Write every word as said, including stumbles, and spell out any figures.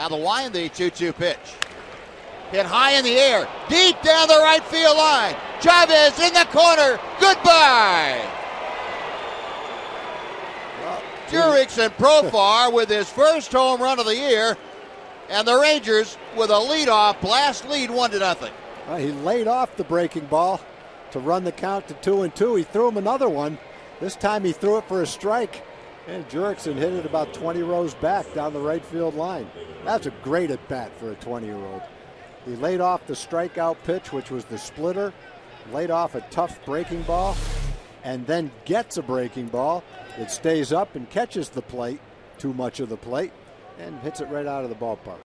Now the wind, the two two pitch. Hit high in the air, deep down the right field line. Chavez in the corner, goodbye. Well, Jurickson Profar with his first home run of the year, and the Rangers with a leadoff blast lead, one to nothing. Well, he laid off the breaking ball to run the count to two and two. He threw him another one. This time he threw it for a strike, and Jurickson hit it about twenty rows back down the right field line. That's a great at bat for a twenty-year-old. He laid off the strikeout pitch, which was the splitter, laid off a tough breaking ball, and then gets a breaking ball. It stays up and catches the plate, too much of the plate, and hits it right out of the ballpark.